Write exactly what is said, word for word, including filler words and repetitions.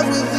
love with